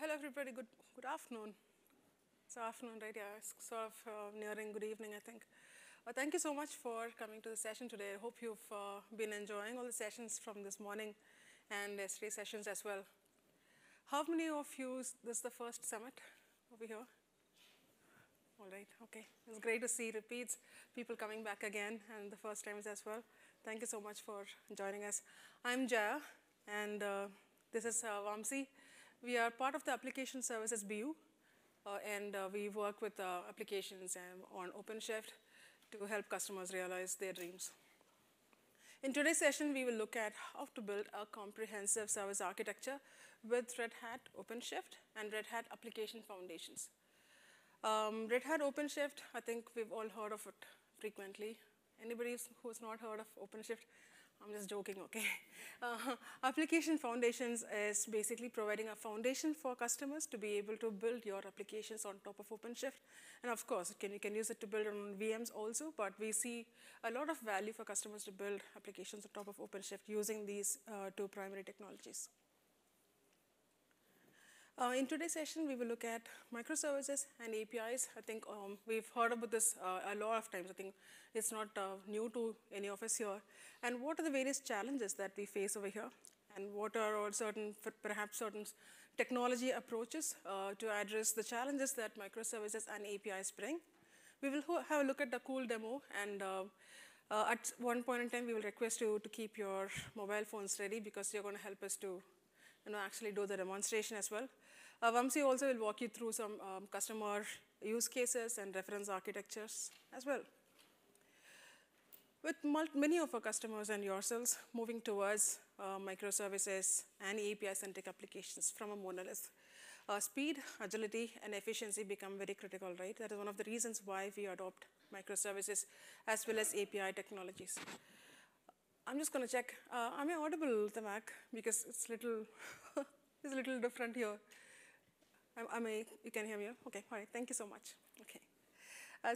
Hello, everybody. Good afternoon. It's afternoon, right? Yeah, it's sort of nearing good evening, I think. Thank you so much for coming to the session today. I hope you've been enjoying all the sessions from this morning and yesterday's sessions as well. How many of you, this is the first summit over here? All right, OK. It's great to see repeats, people coming back again, and the first times as well. Thank you so much for joining us. I'm Jaya, and this is Vamsi. We are part of the Application Services BU, and we work with applications on OpenShift to help customers realize their dreams. In today's session, we will look at how to build a comprehensive service architecture with Red Hat OpenShift and Red Hat Application Foundations. Red Hat OpenShift, I think we've all heard of it frequently. Anybody who's not heard of OpenShift? I'm just joking, OK? Application Foundations is basically providing a foundation for customers to be able to build your applications on top of OpenShift. And of course, you can use it to build on VMs also, but we see a lot of value for customers to build applications on top of OpenShift using these two primary technologies. In today's session, we will look at microservices and APIs. I think we've heard about this a lot of times. I think it's not new to any of us here. And what are the various challenges that we face over here? And what are all perhaps certain technology approaches to address the challenges that microservices and APIs bring? We will have a look at the cool demo. And at one point in time, we will request you to keep your mobile phones ready, because you're going to help us to actually do the demonstration as well. Vamsi also will walk you through some customer use cases and reference architectures as well. With many of our customers and yourselves moving towards microservices and API-centric applications from a monolith, speed, agility, and efficiency become very critical, right? That is one of the reasons why we adopt microservices as well as API technologies. I'm just going to check. Am I audible, Tamak? Because it's little, it's a little different here. You can hear me? OK, all right. Thank you so much. OK.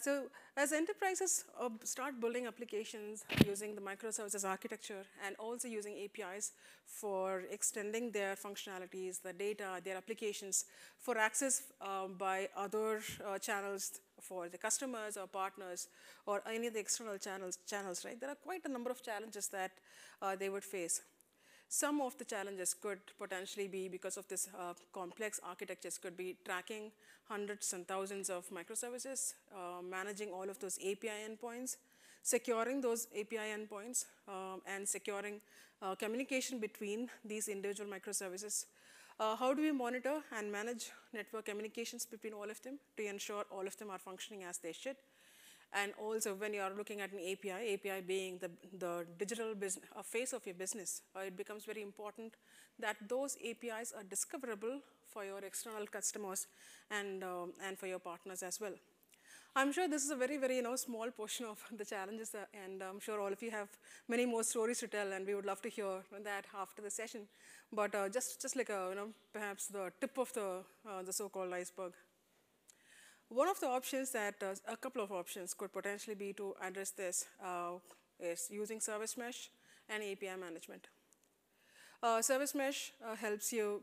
So as enterprises start building applications using the microservices architecture and also using APIs for extending their functionalities, the data, their applications, for access by other channels, for the customers or partners or any of the external channels, right? There are quite a number of challenges that they would face. Some of the challenges could potentially be, because of this complex architectures, could be tracking hundreds and thousands of microservices, managing all of those API endpoints, securing those API endpoints, and securing communication between these individual microservices. How do we monitor and manage network communications between all of them to ensure all of them are functioning as they should? And also, when you are looking at an API, API being the digital business, face of your business, it becomes very important that those APIs are discoverable for your external customers and for your partners as well. I'm sure this is a very, very small portion of the challenges, and I'm sure all of you have many more stories to tell, and we would love to hear that after the session. But just like a, perhaps the tip of the so-called iceberg. One of the options that a couple of options could potentially be to address this is using service mesh and API management. Service mesh helps you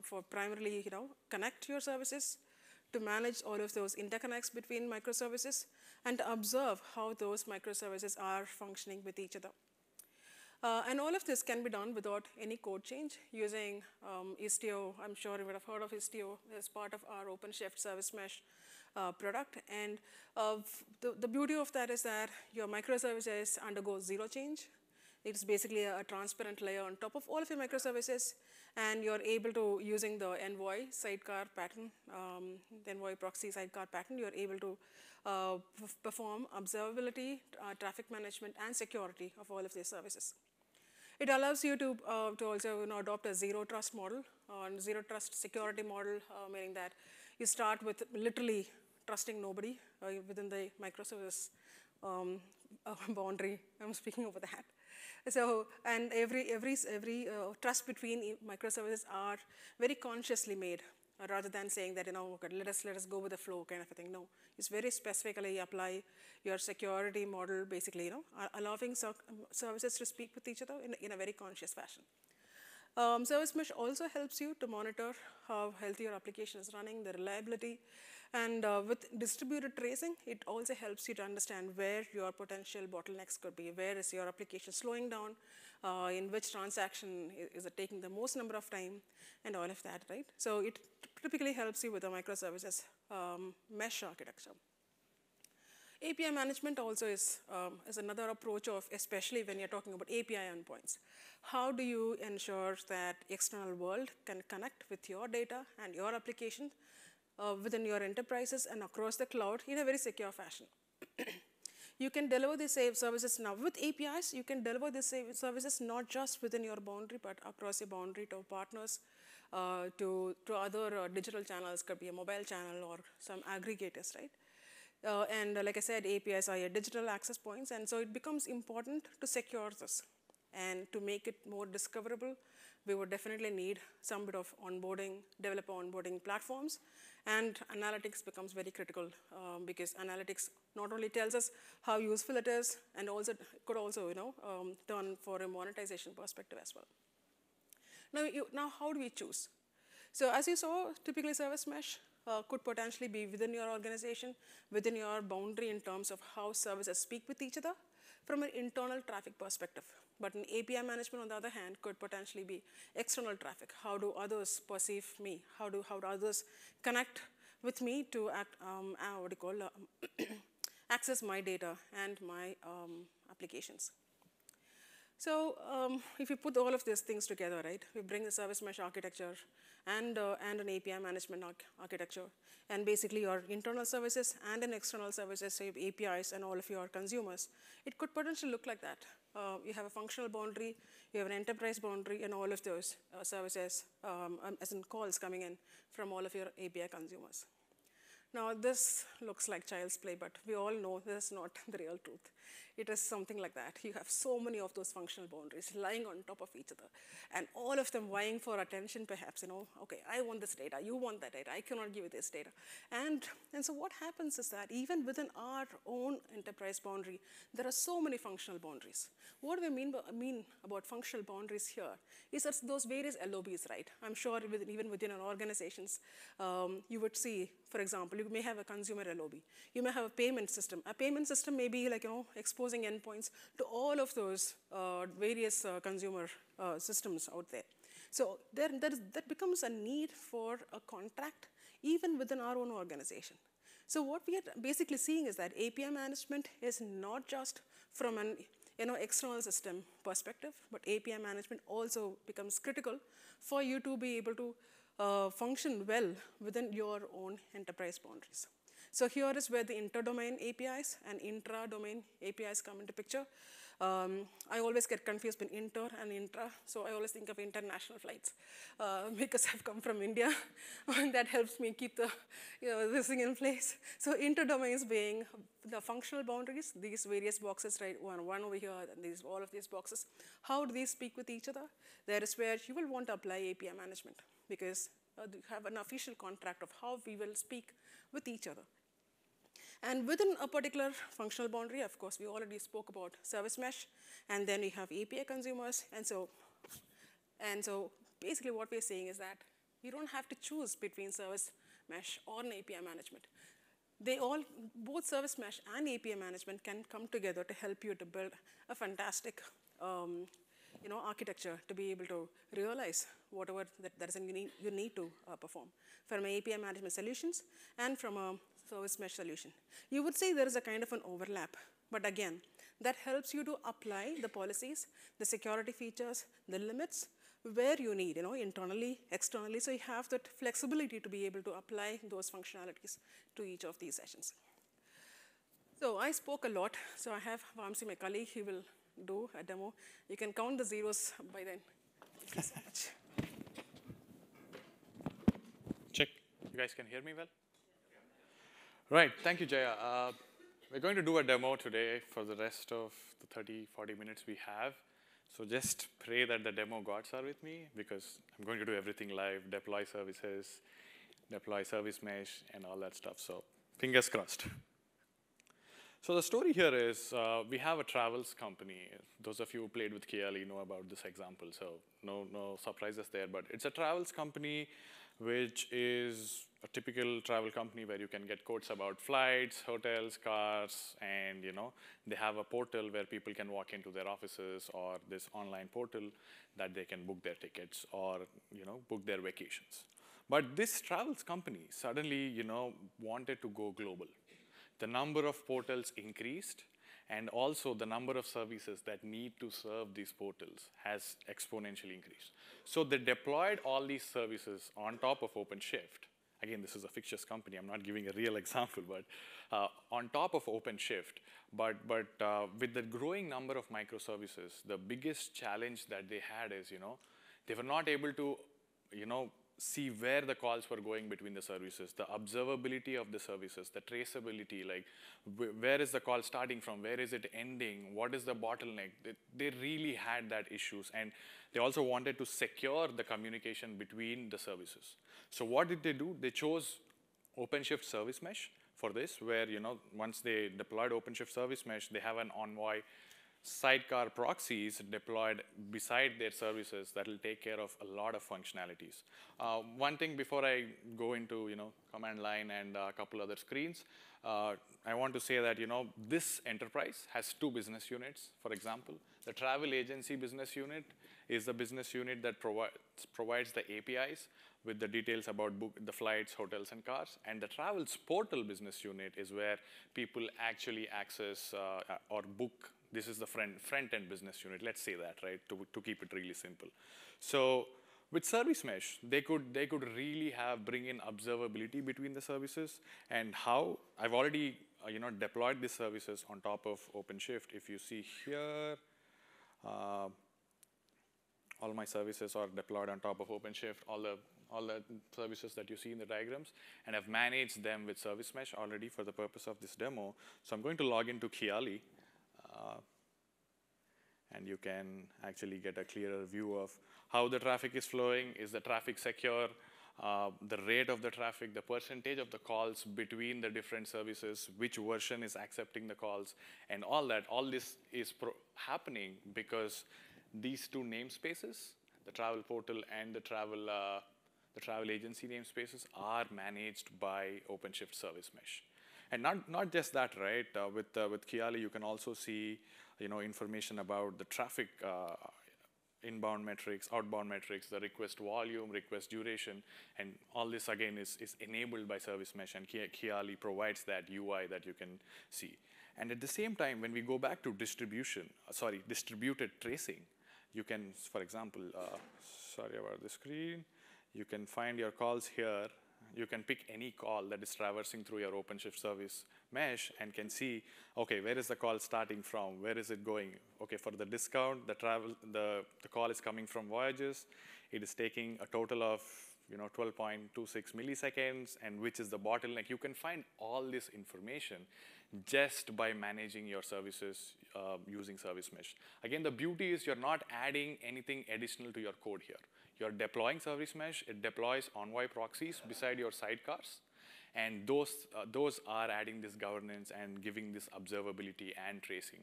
for primarily connect your services, to manage all of those interconnects between microservices, and to observe how those microservices are functioning with each other. And all of this can be done without any code change using Istio. I'm sure you would have heard of Istio as part of our OpenShift service mesh product. And the beauty of that is that your microservices undergo zero change. It's basically a transparent layer on top of all of your microservices, and you're able to, using the Envoy sidecar pattern, the Envoy proxy sidecar pattern, you're able to perform observability, traffic management, and security of all of these services. It allows you to also adopt a zero trust model, zero trust security model, meaning that you start with literally trusting nobody within the microservice boundary. I'm speaking over that. So, and every trust between microservices are very consciously made, rather than saying that okay, let us go with the flow kind of a thing. No, it's very specifically apply your security model, basically allowing services to speak with each other in a very conscious fashion. Service Mesh also helps you to monitor how healthy your application is running, the reliability, and with distributed tracing, it also helps you to understand where your potential bottlenecks could be, where is your application slowing down, in which transaction is it taking the most number of time, and all of that, right? So it typically helps you with a microservices mesh architecture. API management also is another approach of, especially when you're talking about API endpoints. How do you ensure that external world can connect with your data and your application within your enterprises and across the cloud in a very secure fashion? You can deliver these services now with APIs. You can deliver these services not just within your boundary, but across your boundary to partners, to other digital channels, could be a mobile channel or some aggregators, right? And like I said, APIs are your digital access points, and so it becomes important to secure this. And to make it more discoverable, we would definitely need some bit of onboarding, developer onboarding platforms, and analytics becomes very critical because analytics not only tells us how useful it is, and also could also, you know, turn for a monetization perspective as well. Now how do we choose? So as you saw, typically service mesh could potentially be within your organization, within your boundary in terms of how services speak with each other from an internal traffic perspective. But in API management, on the other hand, could potentially be external traffic. How do others perceive me? How do others connect with me to access my data and my applications? So if you put all of these things together, right, we bring the service mesh architecture and an API management architecture, and basically your internal services and an external services, say APIs and all of your consumers, it could potentially look like that. You have a functional boundary, you have an enterprise boundary, and all of those services, as in calls coming in from all of your API consumers. Now, this looks like child's play, but we all know this is not the real truth. It is something like that. You have so many of those functional boundaries lying on top of each other, and all of them vying for attention, perhaps, you know, okay, I want this data, you want that data, I cannot give you this data. And so what happens is that even within our own enterprise boundary, there are so many functional boundaries. What do we mean about functional boundaries here? Is that those various LOBs, right? I'm sure even within our organizations, you would see, for example, you may have a consumer LOB. You may have a payment system. A payment system may be like, you know, exposing endpoints to all of those various consumer systems out there. So that becomes a need for a contract even within our own organization. So what we are basically seeing is that API management is not just from an external system perspective, but API management also becomes critical for you to be able to function well within your own enterprise boundaries. So here is where the inter-domain APIs and intra-domain APIs come into picture. I always get confused between inter and intra, so I always think of international flights because I've come from India, and that helps me keep the, this thing in place. So inter-domains being the functional boundaries, these various boxes, right, one over here, and these, all of these boxes. How do these speak with each other? That is where you will want to apply API management, because you have an official contract of how we will speak with each other. And within a particular functional boundary, of course, we already spoke about service mesh, and then we have API consumers, and so basically what we're saying is that you don't have to choose between service mesh or an API management. They all, both service mesh and API management can come together to help you to build a fantastic architecture to be able to realize whatever that is you need to perform from API management solutions and from a service mesh solution. You would say there is a kind of an overlap, but again, that helps you to apply the policies, the security features, the limits where you need, internally, externally, so you have that flexibility to be able to apply those functionalities to each of these sessions. So I spoke a lot, so I have Vamsi, my colleague, he will do a demo. You can count the zeros by then. Thank you so much. Check. You guys can hear me well? Yeah. Right. Thank you, Jaya. We're going to do a demo today for the rest of the 30, 40 minutes we have. So just pray that the demo gods are with me, because I'm going to do everything live, deploy services, deploy service mesh, and all that stuff. So fingers crossed. So the story here is we have a travels company. Those of you who played with Kiali know about this example, so no surprises there. But it's a travels company, which is a typical travel company where you can get quotes about flights, hotels, cars, and they have a portal where people can walk into their offices or this online portal that they can book their tickets or book their vacations. But this travels company suddenly wanted to go global. The number of portals increased, and also the number of services that need to serve these portals has exponentially increased. So they deployed all these services on top of OpenShift. Again, this is a fictitious company. I'm not giving a real example, but on top of OpenShift. But with the growing number of microservices, the biggest challenge that they had is they were not able to see where the calls were going between the services, the observability of the services, the traceability, like where is the call starting from, where is it ending, what is the bottleneck. They really had that issues, and they also wanted to secure the communication between the services. So what did they do? They chose OpenShift Service Mesh for this, where once they deployed OpenShift Service Mesh, they have an Envoy sidecar proxies deployed beside their services that will take care of a lot of functionalities. One thing before I go into command line and a couple other screens, I want to say that this enterprise has 2 business units. For example, the travel agency business unit is the business unit that provides the APIs with the details about the flights, hotels, and cars. And the travels portal business unit is where people actually access or book. This is the front-end business unit, let's say that, right, to keep it really simple. So with Service Mesh, they could really bring in observability between the services. And how? I've already deployed these services on top of OpenShift. If you see here, all my services are deployed on top of OpenShift, all the services that you see in the diagrams, and I've managed them with Service Mesh already for the purpose of this demo. So I'm going to log into Kiali. And you can actually get a clearer view of how the traffic is flowing. Is the traffic secure? The rate of the traffic, the percentage of the calls between the different services, which version is accepting the calls, and all that. All this is happening because these 2 namespaces, the travel portal and the travel agency namespaces, are managed by OpenShift Service Mesh. And not just that, right? With Kiali, you can also see, information about the traffic, inbound metrics, outbound metrics, the request volume, request duration, and all this again is enabled by Service Mesh, and Kiali provides that UI that you can see. And at the same time, when we go back to distributed tracing, you can, for example, sorry about the screen, you can find your calls here. You can pick any call that is traversing through your OpenShift Service Mesh and can see, okay, where is the call starting from? Where is it going? Okay, for the discount, the call is coming from Voyages. It is taking a total of 12.26 milliseconds, and which is the bottleneck. You can find all this information just by managing your services using Service Mesh. Again, the beauty is you're not adding anything additional to your code here. You're deploying Service Mesh. It deploys Envoy proxies beside your sidecars, and those are adding this governance and giving this observability and tracing.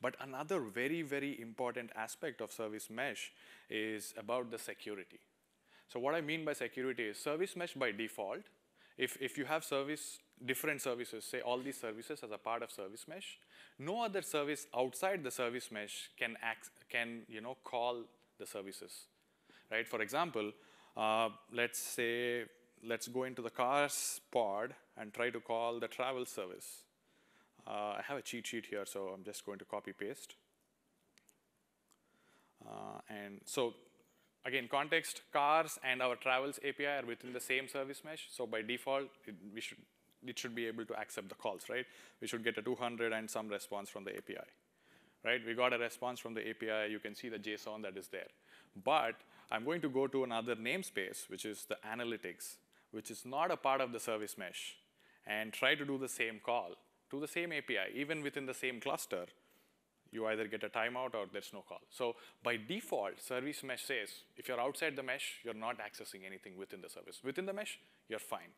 But another very, very important aspect of Service Mesh is about the security. So what I mean by security is Service Mesh by default. If you have different services, say all these services as a part of Service Mesh, no other service outside the Service Mesh can call the services, right? For example, let's go into the cars pod and try to call the travel service. I have a cheat sheet here, so I'm just going to copy paste. And so, again, context, cars and our travels API are within the same Service Mesh. So by default, it should be able to accept the calls, right? We should get a 200 and some response from the API, right? We got a response from the API. You can see the JSON that is there. But I'm going to go to another namespace, which is the analytics, which is not a part of the Service Mesh, and try to do the same call to the same API, even within the same cluster. you either get a timeout or there's no call. So by default, service mesh says, if you're outside the mesh, you're not accessing anything within the service. Within the mesh, you're fine.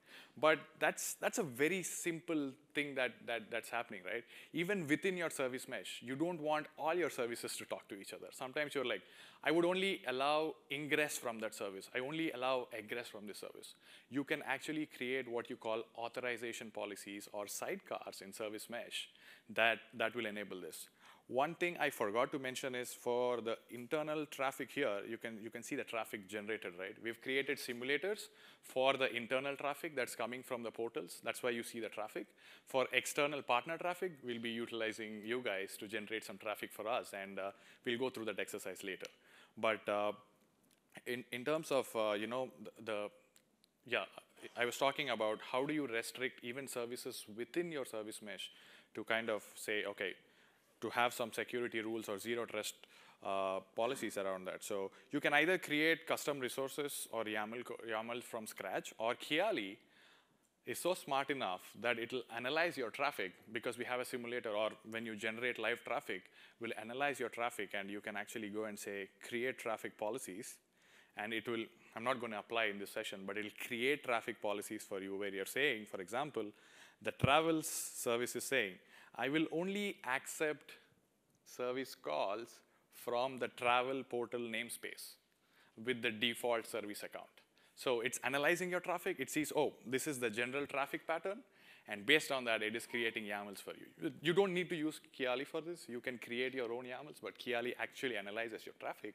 But that's a very simple thing that's happening, right? Even within your service mesh, you don't want all your services to talk to each other. Sometimes you're like, I would only allow ingress from that service. I only allow egress from this service. You can actually create what you call authorization policies or sidecars in service mesh that will enable this. One thing I forgot to mention is for the internal traffic here, you can see the traffic generated, right? We've created simulators for the internal traffic that's coming from the portals. That's why you see the traffic. For external partner traffic, we'll be utilizing you guys to generate some traffic for us, and we'll go through that exercise later. But in terms of, I was talking about how do you restrict even services within your service mesh to kind of say, okay, to have some security rules or zero trust policies around that. So you can either create custom resources or YAML from scratch, or Kiali is so smart enough that it'll analyze your traffic, because we have a simulator, or when you generate live traffic, we'll analyze your traffic, and you can actually go and say, create traffic policies, and it will, I'm not going to apply in this session, but it'll create traffic policies for you where you're saying, for example, the travels service is saying, I will only accept service calls from the travel portal namespace with the default service account. So it's analyzing your traffic. It sees, oh, this is the general traffic pattern. And based on that, it is creating YAMLs for you. You don't need to use Kiali for this. You can create your own YAMLs, but Kiali actually analyzes your traffic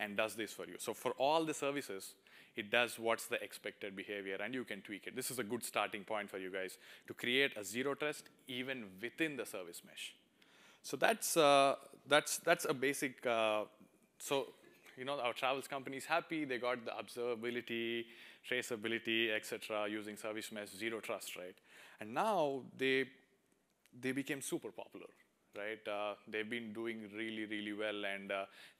and does this for you. So for all the services, it does what's the expected behavior, and you can tweak it. This is a good starting point for you guys to create a zero trust even within the service mesh. So that's a basic. So you know, our travels company is happy. They got the observability, traceability, etc. using service mesh zero trust, right? And now they became super popular, right? They've been doing really, really well, and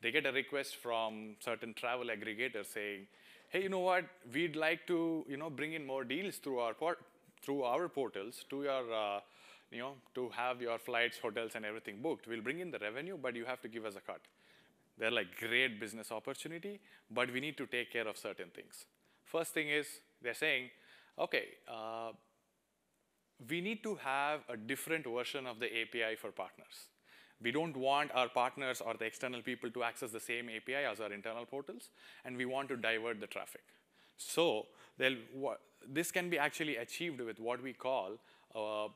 they get a request from certain travel aggregators saying, hey, you know what? We'd like to, bring in more deals through our portals to your, to have your flights, hotels, and everything booked. We'll bring in the revenue, but you have to give us a cut. They're like, great business opportunity, but we need to take care of certain things. First thing is they're saying, okay, we need to have a different version of the API for partners. We don't want our partners or the external people to access the same API as our internal portals, and we want to divert the traffic. So this can be actually achieved with what we call a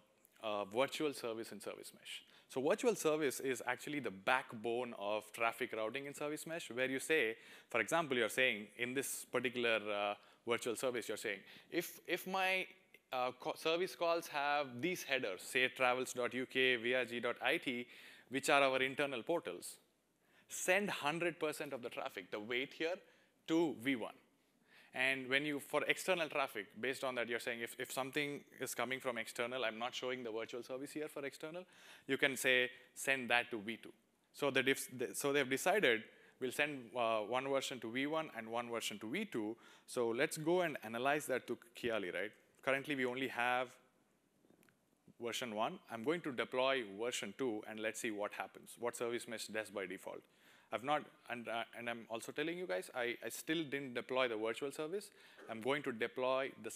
virtual service in service mesh. So virtual service is actually the backbone of traffic routing in service mesh, where you say, for example, you're saying in this particular virtual service, you're saying, if my service calls have these headers, say travels.uk, vrg.it, which are our internal portals, send 100% of the traffic, the weight here, to V1. And when you, for external traffic, based on that, you're saying if something is coming from external, I'm not showing the virtual service here for external, you can say, send that to V2. So, so they've decided, we'll send one version to V1 and one version to V2. So let's go and analyze that to Kiali, right? Currently, we only have version 1. I'm going to deploy version 2, and let's see what happens, what service mesh does by default. I've not, and I'm also telling you guys, I still didn't deploy the virtual service. I'm going to deploy the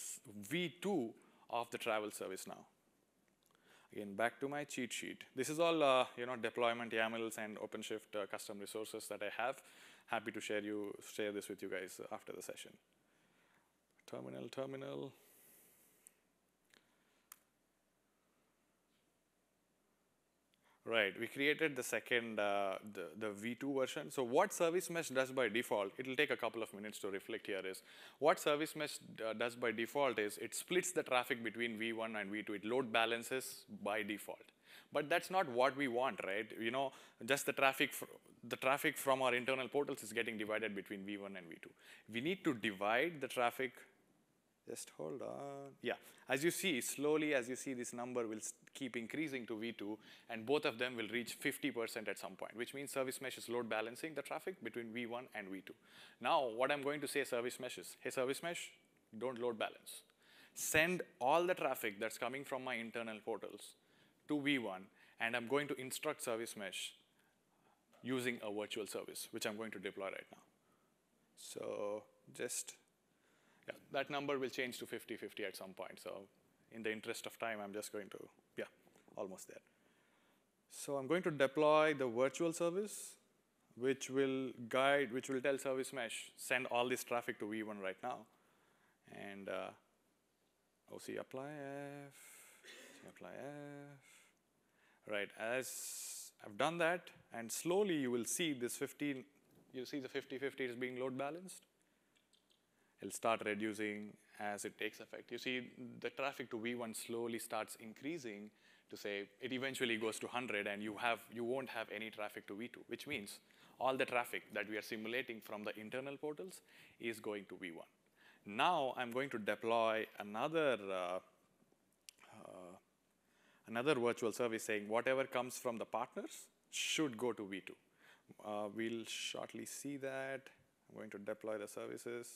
V2 of the travel service now. Again, back to my cheat sheet. This is all, deployment YAMLs and OpenShift custom resources that I have. Happy to share this with you guys after the session. Terminal. Right, we created the second, the V2 version. So what service mesh does by default, it'll take a couple of minutes to reflect here, is what service mesh does by default is it splits the traffic between V1 and V2. It load balances by default. But that's not what we want, right? You know, just the traffic from our internal portals is getting divided between V1 and V2. We need to divide the traffic. Just hold on. Yeah, as you see, slowly as you see, this number will keep increasing to V2, and both of them will reach 50% at some point, which means service mesh is load balancing the traffic between V1 and V2. Now, what I'm going to say service mesh is, hey, service mesh, don't load balance. Send all the traffic that's coming from my internal portals to V1, and I'm going to instruct service mesh, using a virtual service, which I'm going to deploy right now. So just, yeah, that number will change to 50-50 at some point. So in the interest of time, I'm just going to, yeah, almost there. So I'm going to deploy the virtual service, which will guide, which will tell Service Mesh, send all this traffic to V1 right now. And OC apply F, apply F. Right, as I've done that, and slowly you will see this 15, you see the 50-50 is being load balanced. It'll start reducing as it takes effect. You see the traffic to V1 slowly starts increasing to say it eventually goes to 100 and you won't have any traffic to V2, which means all the traffic that we are simulating from the internal portals is going to V1. Now I'm going to deploy another another virtual service saying whatever comes from the partners should go to V2. We'll shortly see that. I'm going to deploy the services.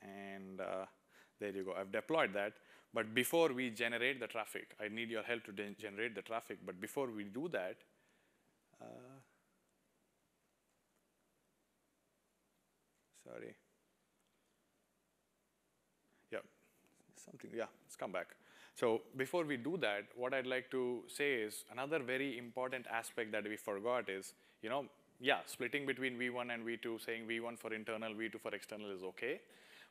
And there you go. I've deployed that. But before we generate the traffic, I need your help to generate the traffic. But before we do that, sorry. Yeah, something, yeah, let's come back. So before we do that, what I'd like to say is another very important aspect that we forgot is, you know, yeah, splitting between V1 and V2, saying V1 for internal, V2 for external is okay.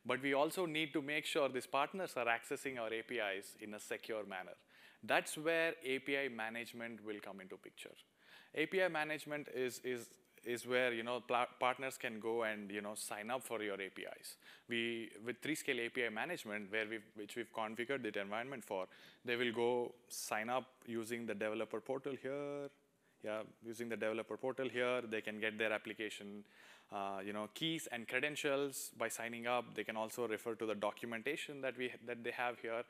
But we also need to make sure these partners are accessing our APIs in a secure manner. That's where API management will come into picture. API management is where, you know, partners can go and, you know, sign up for your APIs. We, with 3scale API management, where which we've configured the environment for, they will go sign up using the developer portal here. Yeah, using the developer portal here, they can get their application, you know, keys and credentials by signing up. They can also refer to the documentation that they have here.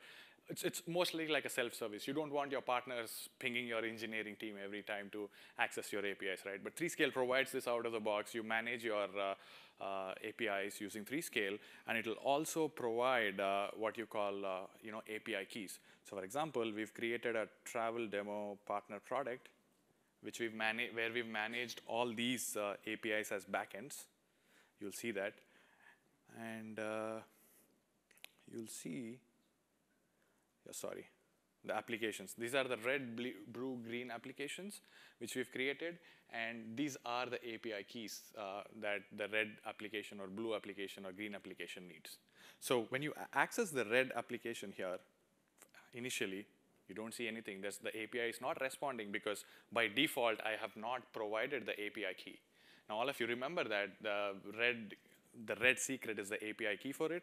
It's mostly like a self-service. You don't want your partners pinging your engineering team every time to access your APIs, right? But 3scale provides this out of the box. You manage your APIs using 3scale, and it'll also provide what you call, you know, API keys. So, for example, we've created a travel demo partner product, which we've managed all these APIs as backends. You'll see that. And you'll see, yeah, sorry, the applications. These are the red, blue, green applications which we've created. And these are the API keys that the red application or blue application or green application needs. So when you access the red application here, initially, you don't see anything. That's the API is not responding because by default, I have not provided the API key. Now, all of you remember that the red secret is the API key for it.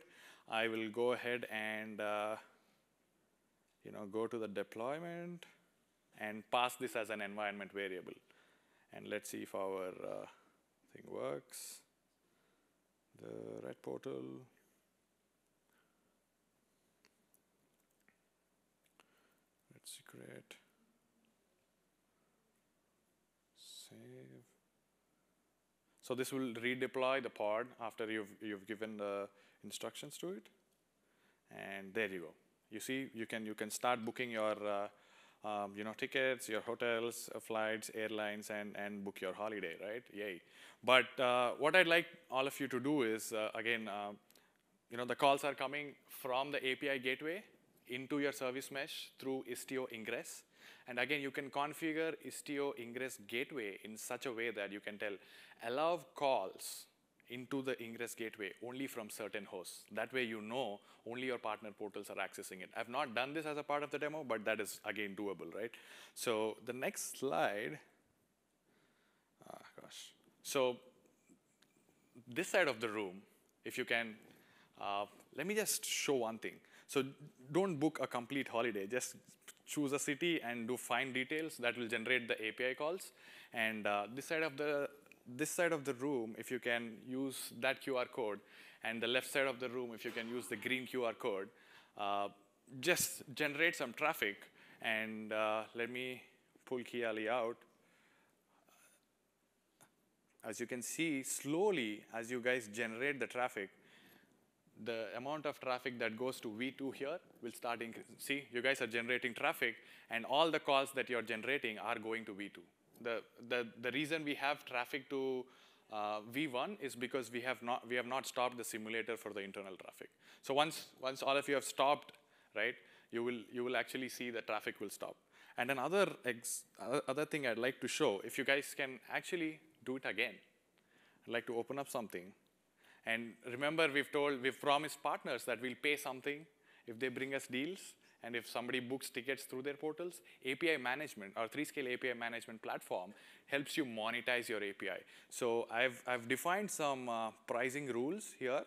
I will go ahead and you know, go to the deployment and pass this as an environment variable. And let's see if our thing works. The red portal. Secret. Save. So this will redeploy the pod after you've given the instructions to it, and there you go. You see, you can start booking your you know, tickets, your hotels, flights, airlines, and book your holiday, right? Yay! But what I'd like all of you to do is again, you know, the calls are coming from the API gateway into your service mesh through Istio ingress. And again, you can configure Istio ingress gateway in such a way that you can tell, allow calls into the ingress gateway only from certain hosts. That way you know only your partner portals are accessing it. I've not done this as a part of the demo, but that is again doable, right? So the next slide, gosh. So this side of the room, if you can, let me just show one thing. So don't book a complete holiday. Just choose a city and do find details. That will generate the API calls. And this side of the room, if you can use that QR code, and the left side of the room, if you can use the green QR code, just generate some traffic. And let me pull Kiali out. As you can see, slowly, as you guys generate the traffic, the amount of traffic that goes to V2 here will start increasing. See, you guys are generating traffic, and all the calls that you're generating are going to V2. the reason we have traffic to V1 is because we have not stopped the simulator for the internal traffic. So once all of you have stopped, right, you will actually see the traffic will stop. And another other thing I'd like to show, if you guys can actually do it again, I'd like to open up something. And remember, we've promised partners that we'll pay something if they bring us deals, and if somebody books tickets through their portals. API management, our 3scale API management platform, helps you monetize your API. So I've defined some pricing rules here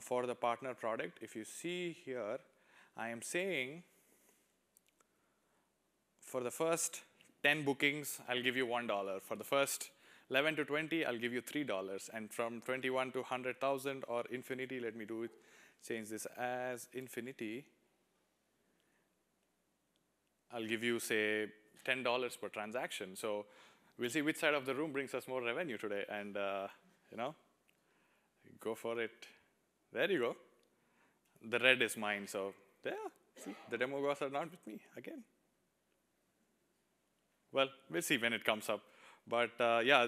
for the partner product. If you see here, I am saying for the first 10 bookings, I'll give you $1. For the first 11 to 20, I'll give you $3. And from 21 to 100,000 or infinity, let me do it, change this as infinity. I'll give you, say, $10 per transaction. So we'll see which side of the room brings us more revenue today. And, you know, go for it. There you go. The red is mine. So, yeah, see, the demo goers are not with me again. Well, we'll see when it comes up. But, yeah,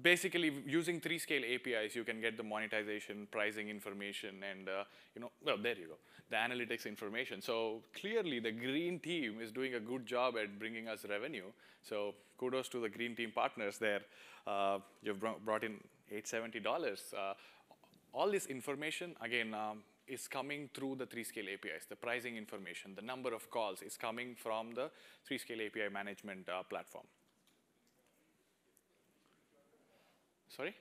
basically, using 3scale APIs, you can get the monetization, pricing information, and, you know, well, there you go, the analytics information. So clearly, the green team is doing a good job at bringing us revenue. So kudos to the green team partners there. You've brought in $870. All this information, again, is coming through the 3scale APIs. The pricing information, the number of calls is coming from the 3scale API management platform. Sorry?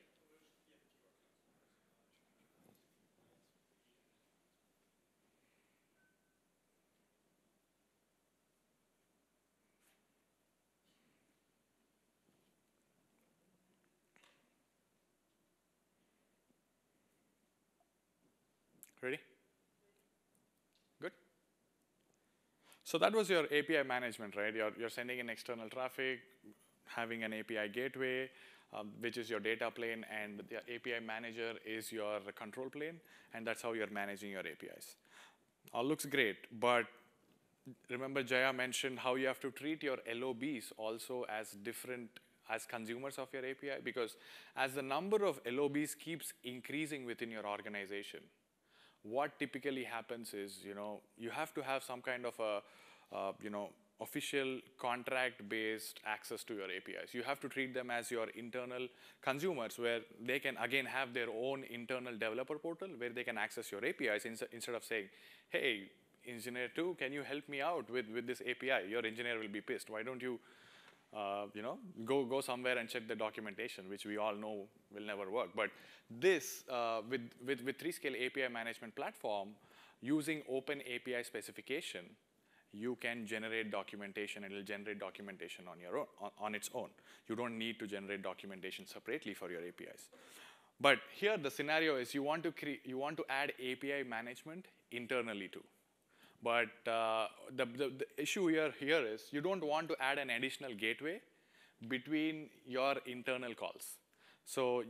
Ready? Good. So that was your API management, right? You're sending in external traffic, having an API gateway, which is your data plane, and the API manager is your control plane, and that's how you're managing your APIs. All looks great, but remember Jaya mentioned how you have to treat your LOBs also as different as consumers of your API, because as the number of LOBs keeps increasing within your organization, what typically happens is, you know, you have to have some kind of a, you know, official contract-based access to your APIs. You have to treat them as your internal consumers, where they can, again, have their own internal developer portal where they can access your APIs instead of saying, hey, engineer 2, can you help me out with this API? Your engineer will be pissed. Why don't you, you know, go somewhere and check the documentation, which we all know will never work. But this, with 3scale API management platform, using open API specification, you can generate documentation, and it'll generate documentation on your own, on its own. You don't need to generate documentation separately for your APIs. But here the scenario is you want to add API management internally too. But the issue here is you don't want to add an additional gateway between your internal calls. So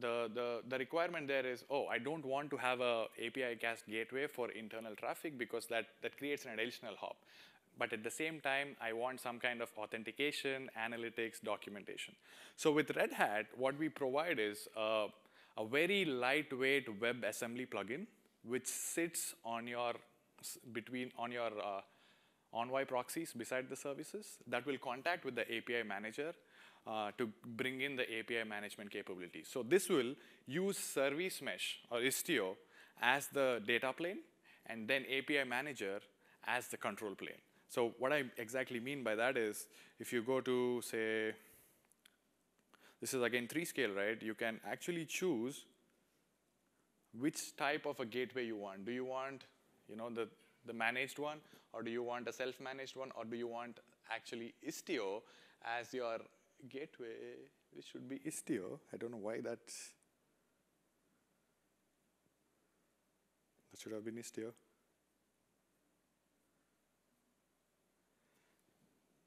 the requirement there is, oh, I don't want to have a API cast gateway for internal traffic because that creates an additional hop. But at the same time, I want some kind of authentication, analytics, documentation. So with Red Hat, what we provide is a very lightweight WebAssembly plugin, which sits on your Envoy proxies beside the services that will contact with the API manager to bring in the API management capabilities. So this will use Service Mesh or Istio as the data plane, and then API manager as the control plane. So what I exactly mean by that is, if you go to, say, this is again 3scale, right? You can actually choose which type of a gateway you want. Do you want, you know, the managed one, or do you want a self-managed one, or do you want actually Istio as your gateway? This should be Istio. I don't know why that should have been Istio.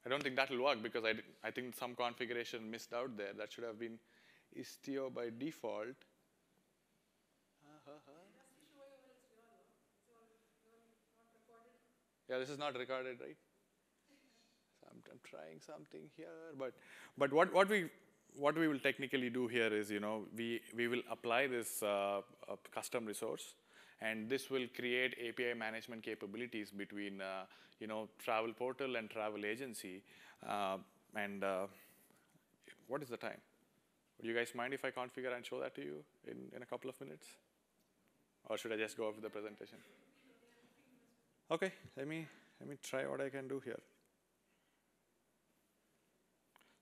I don't think that will work because I think some configuration missed out there. That should have been Istio by default. Yeah, this is not recorded, right? I'm trying something here, but what we will technically do here is, you know, we will apply this custom resource, and this will create API management capabilities between, you know, travel portal and travel agency. What is the time? Would you guys mind if I configure and show that to you in a couple of minutes? Or should I just go over the presentation? Okay, let me try what I can do here.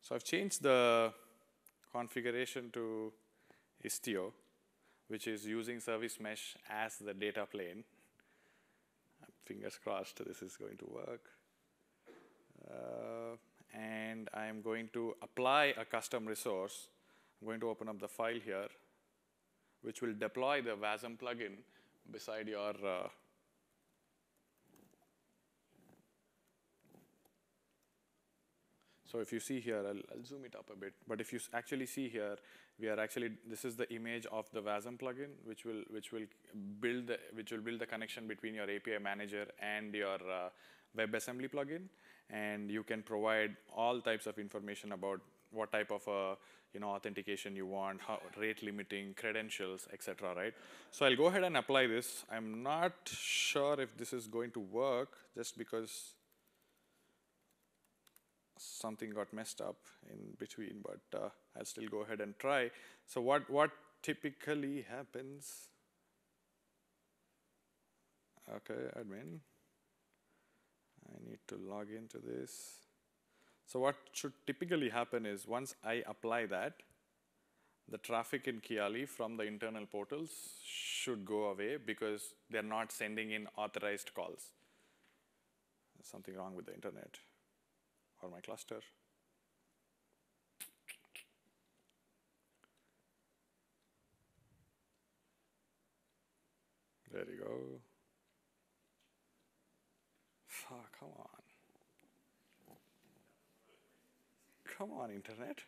So I've changed the configuration to Istio, which is using service mesh as the data plane. Fingers crossed this is going to work. And I'm going to apply a custom resource. I'm going to open up the file here, which will deploy the WASM plugin beside your so if you see here, I'll zoom it up a bit. But if you actually see here, we are actually, this is the image of the WASM plugin, which will build the connection between your API manager and your WebAssembly plugin, and you can provide all types of information about what type of you know, authentication you want, how, rate limiting, credentials, etc. Right? So I'll go ahead and apply this. I'm not sure if this is going to work, just because something got messed up in between, but I'll still go ahead and try. So what typically happens? Okay, admin. I need to log into this. So what should typically happen is, once I apply that, the traffic in Kiali from the internal portals should go away because they're not sending in authorized calls. There's something wrong with the internet or my cluster. There you go. Oh, come on. Come on, internet.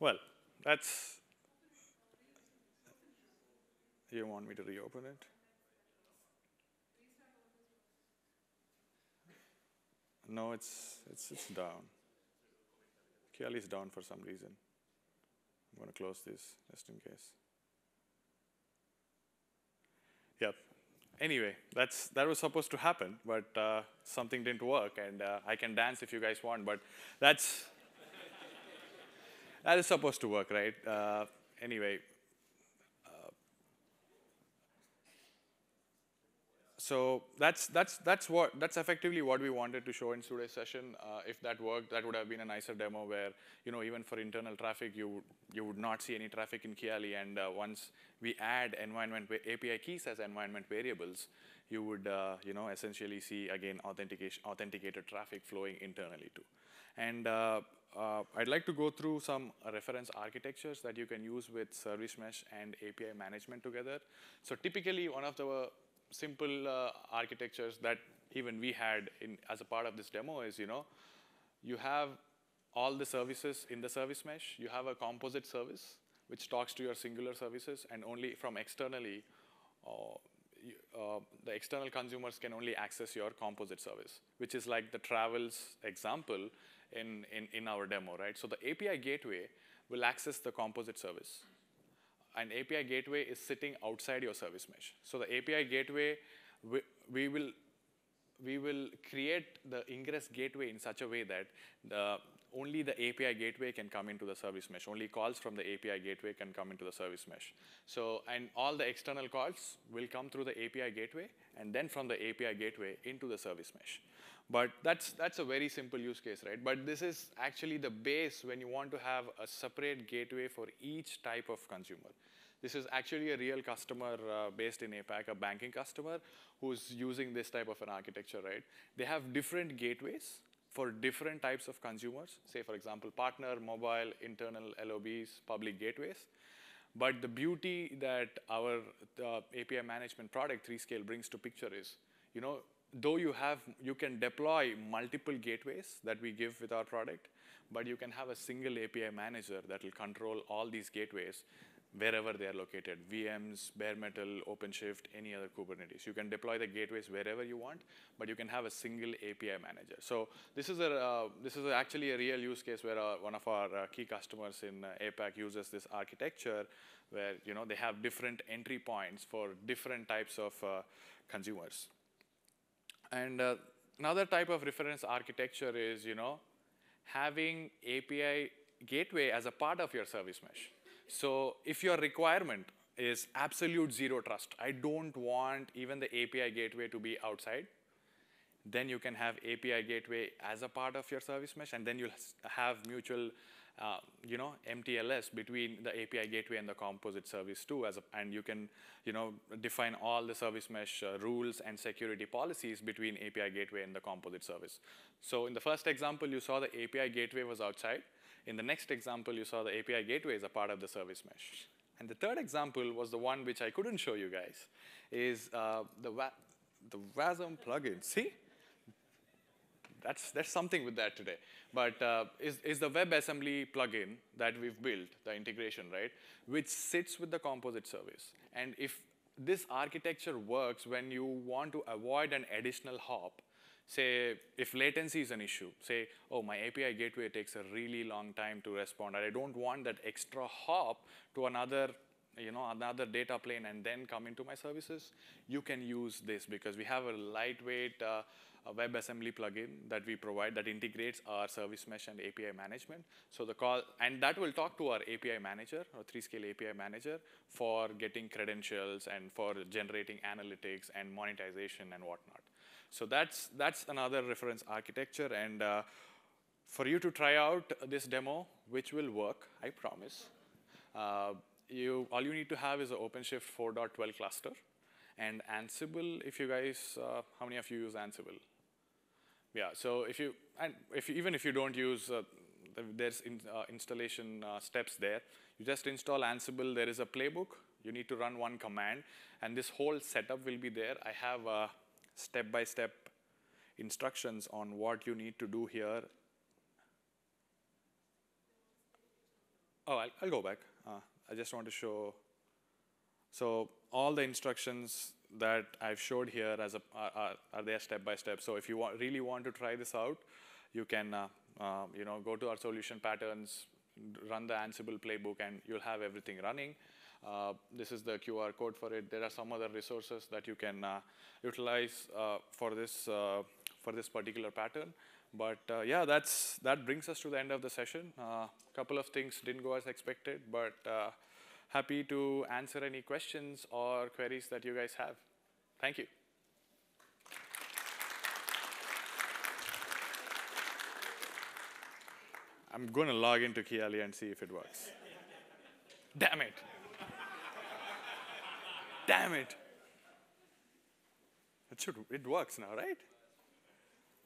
Well, that's... You want me to reopen it? No, it's down. Kiali is down for some reason. I'm going to close this just in case. Yep. Anyway, that was supposed to happen, but something didn't work, and I can dance if you guys want, but that is supposed to work, right? Anyway, so that's effectively what we wanted to show in today's session. If that worked, that would have been a nicer demo where, you know, even for internal traffic, you would not see any traffic in Kiali. And once we add environment API keys as environment variables, you would you know, essentially see again authenticated traffic flowing internally too. And I'd like to go through some reference architectures that you can use with service mesh and API management together. So typically, one of the simple architectures that even we had as a part of this demo is, you know, you have all the services in the service mesh. You have a composite service which talks to your singular services, and only from externally, the external consumers can only access your composite service, which is like the travels example in our demo, right? So the API gateway will access the composite service. An API gateway is sitting outside your service mesh. So the API gateway, we will create the ingress gateway in such a way that only the API gateway can come into the service mesh. Only calls from the API gateway can come into the service mesh. So, and all the external calls will come through the API gateway, and then from the API gateway into the service mesh. But that's a very simple use case, right? But this is actually the base when you want to have a separate gateway for each type of consumer. This is actually a real customer based in APAC, a banking customer who's using this type of an architecture, right? They have different gateways for different types of consumers, say for example, partner, mobile, internal LOBs, public gateways. But the beauty that our API management product 3scale brings to picture is, you know, though you can deploy multiple gateways that we give with our product, but you can have a single API manager that will control all these gateways wherever they are located, VMs, bare metal, OpenShift, any other Kubernetes. You can deploy the gateways wherever you want, but you can have a single API manager. So this is actually a real use case where one of our key customers in APAC uses this architecture, where they have different entry points for different types of consumers. And another type of reference architecture is having API gateway as a part of your service mesh. So if your requirement is absolute zero trust, I don't want even the API gateway to be outside, then you can have API gateway as a part of your service mesh, and then you'll have mutual MTLS between the API gateway and the composite service too, and you can define all the service mesh rules and security policies between API gateway and the composite service. So in the first example, you saw the API gateway was outside. In the next example, you saw the API gateway is a part of the service mesh. And the third example was the one which I couldn't show you guys, is the WASM plugin. See? That's something with that today. But is the WebAssembly plugin that we've built, the integration, right, which sits with the composite service. And if this architecture works when you want to avoid an additional hop, say, if latency is an issue, say, oh, my API gateway takes a really long time to respond, and I don't want that extra hop to another, another data plane and then come into my services, you can use this because we have a lightweight WebAssembly plugin that we provide that integrates our service mesh and API management. So and that will talk to our API manager, or 3scale API manager, for getting credentials and for generating analytics and monetization and whatnot. So that's another reference architecture, and for you to try out this demo, which will work, I promise, all you need to have is an OpenShift 4.12 cluster, and Ansible. If you guys, how many of you use Ansible? Yeah. So even if you don't use, there's installation steps there. You just install Ansible. There is a playbook. You need to run one command, and this whole setup will be there. I have step-by-step instructions on what you need to do here. Oh, I'll go back. I just want to show. So all the instructions that I've showed here are there step-by-step. So if you really want to try this out, you can go to our solution patterns, run the Ansible playbook, and you'll have everything running. This is the QR code for it. There are some other resources that you can utilize for this particular pattern. But yeah, that brings us to the end of the session. Couple of things didn't go as expected, but happy to answer any questions or queries that you guys have. Thank you. I'm going to log into Kiali and see if it works. Damn it. Damn it. It works now, right?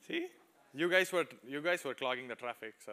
See? You guys were clogging the traffic, so